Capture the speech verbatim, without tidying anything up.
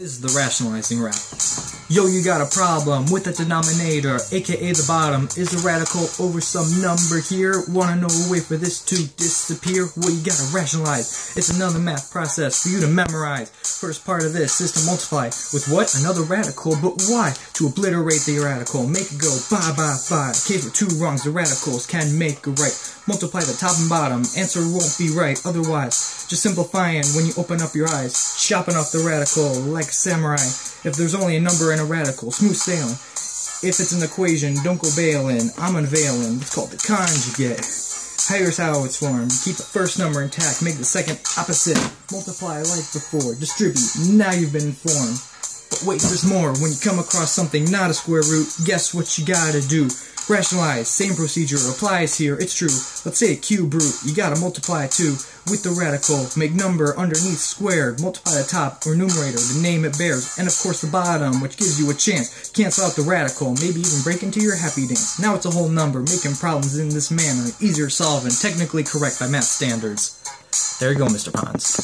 This is the rationalizing rap. Yo, you got a problem with the denominator, aka the bottom. Is the radical over some number here? Wanna know a way for this to disappear? Well, you gotta rationalize. It's another math process for you to memorize. First part of this is to multiply with what? Another radical, but why? To obliterate the radical, make it go bye bye bye. Case with two wrongs, the radicals can make a right. Multiply the top and bottom, answer won't be right otherwise. Just simplifying when you open up your eyes, chopping off the radical like a samurai. If there's only a number and a radical, smooth sailing. If it's an equation, don't go bailing, I'm unveiling. It's called the conjugate. Here's how it's formed. Keep the first number intact, make the second opposite. Multiply like before, distribute, now you've been informed. But wait, there's more. When you come across something not a square root, guess what you gotta do? Rationalize, same procedure applies here, it's true. Let's say a cube root, you gotta multiply two with the radical, make number underneath squared, multiply the top or numerator, the name it bears, and of course the bottom, which gives you a chance. Cancel out the radical, maybe even break into your happy dance. Now it's a whole number, making problems in this manner, easier to solve and technically correct by math standards. There you go, Mister Ponz.